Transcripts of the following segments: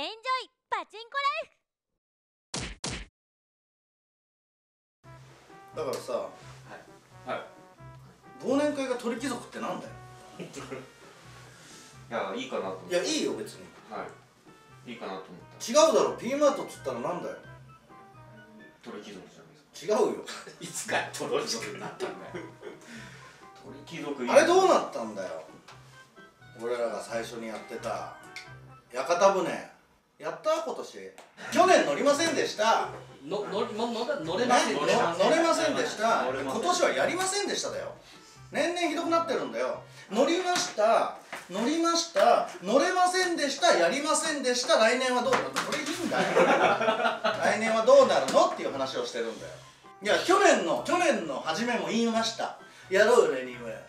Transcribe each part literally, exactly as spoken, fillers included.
エンジョイパチンコライフ。だからさ、はいはい、忘年会が鳥貴族ってなんだよ。いや、いいかなと思って。いや、いいよ別に、はい、いいかなと思った。違うだろ、 P マートっつったらなんだよ。鳥貴族じゃないですか。違うよ。いつから鳥貴族になったんだよ。鳥貴族、あれどうなったんだよ。俺らが最初にやってた屋形船やった今年。去年乗りませんでした。のの乗れませんでした。乗れませんでした。今年はやりませんでしただよ。年々ひどくなってるんだよ。乗りました乗りました乗れませんでしたやりませんでした。来年はどうなるの。これいいんだよ。来年はどうなるのっていう話をしてるんだよ。いや、去年の去年の初めも言いました。やろうよ来年は、今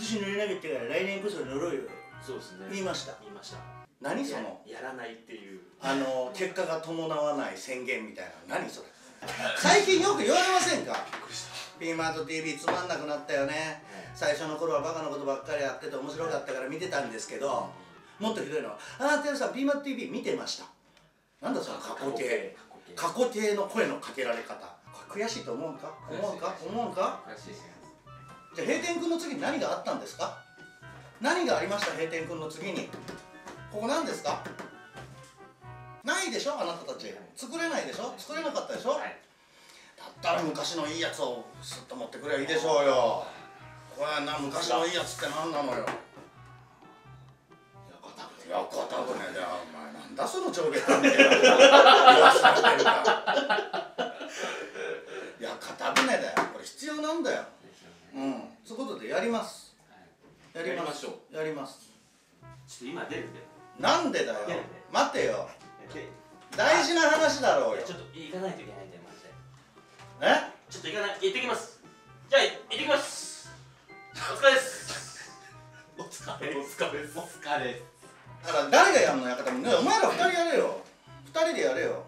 年乗れなかったから来年こそ乗ろうよ。そうですね、言いました言いました。何そのやらないっていう、あの結果が伴わない宣言みたいな、何それ。最近よく言われませんか。Pマート ティーブイ つまんなくなったよね。最初の頃はバカなことばっかりやってて面白かったから見てたんですけど、もっとひどいのは「ああテルさん Pマート ティーブイ 見てました」。なんだその過去形、過去形の声のかけられ方。悔しいと思うか思うか思うか。じゃあ閉店君の次に何があったんですか。何がありました閉店君の次に。ここ何ですか。ないでしょ、あなたたち作れないでしょ、作れなかったでしょ。だったら昔のいいやつをスッと持ってくればいいでしょうよ。これな、昔のいいやつって何なのよ。屋形船で、お前なんだその上下関係。屋形船だよ、これ必要なんだよ。うん、そういうことでやります。やりましょう。やります。ちょっと今出るんだよ。なんでだよ。待てよ。大事な話だろうよ。ちょっと行かないといけないんだよ。え？ちょっと行かない、行ってきます。じゃあ行ってきます。お疲れです。お疲れ。お疲れ。お疲れ。だから誰がやるの屋形船。お前ら二人やれよ。二人でやれよ。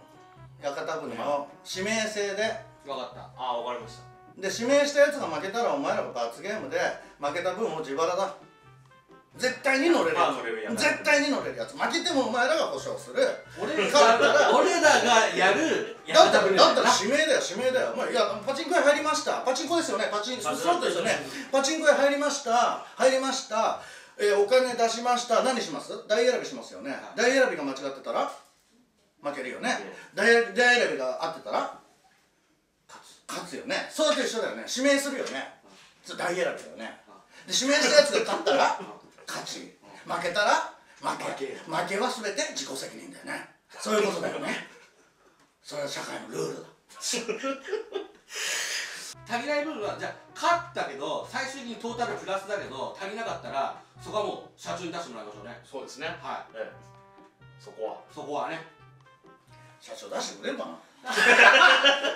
屋形船を指名制で。分かった。ああ分かりました。で指名したやつが負けたらお前らが罰ゲームで負けた分を自腹だ。絶対に乗れるやつ。絶対に乗れるやつ。負けてもお前らが保証する。俺らがやる。だったら指名だよ指名だよ。いやパチンコ屋入りました。パチンコですよね。パチンコですよね。パチンコ屋入りました。入りました。お金出しました。何します？大選びしますよね。大選びが間違ってたら負けるよね。大選びが合ってたら勝つよね。そうと一緒だよね。指名するよね。大選びだよね。で指名したやつが勝ったら勝ち、負けたら負け、負けは全て自己責任だよね。そういうことだよね。それは社会のルールだ。足りない部分はじゃあ勝ったけど最終的にトータルプラスだけど足りなかったらそこはもう社長に出してもらいましょうね。そうですね、はい、ええ、そこはそこはね社長出してくれんかな。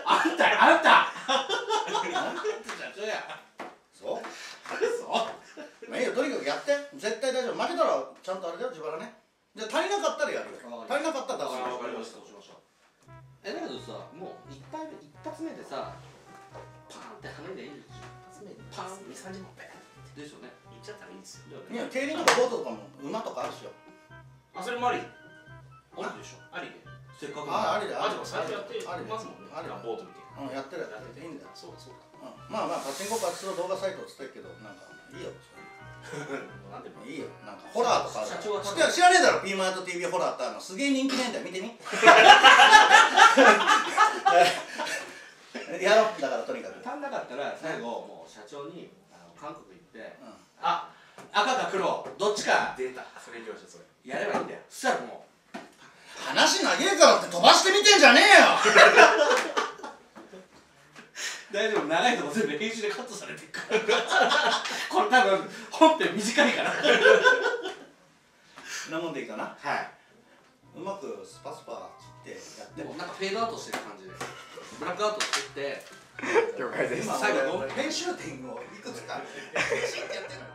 あんたやあんたあんた社長や。そうそうまあいいよ、とにかくやって、絶対大丈夫。負けたらちゃんとあれだよ、自腹ね。じゃあ足りなかったらやるよ。足りなかったら出すよ。わかりました、そうしましょう。え、だけどさ、もう一回一発目でさ、パーンって跳ねりゃいいでしょ。一発目でパーン、に、さんじゅっぽんペンでしょね。いっちゃったらいいですよ。いや、競輪とかボートとかも馬とかあるしよ。あ、それもあり。ありでしょ。ありで。せっかくありで、ありで。最初やってますもんね。ありで、ボートみたいな。うん、やってるやつ。いいんだよ。そうだそうだ。まあまあ、パチンコパチの動画サイトつってるけど、なんかいいよ。なんでもいいよ。なんかホラーとか知らねえだろ。 Pマート ティーブイ ホラーってあるのすげえ人気ねえんだよ。見てみやろ。だからとにかく足んなかったら最後もう社長に韓国行ってあ赤か黒どっちか出たそれ行きましょう。それやればいいんだよ。そしたらもう話長えからって飛ばしてみてんじゃねえよ。大丈夫、長いとこ全部編集でカットされていくからこれ多分本編短いからそんなもんでいいかな。はい、うまくスパスパ切ってやってもなんかフェードアウトしてる感じでブラックアウトしてって了解です。今最後の編集点をいくつか編集ってやってるの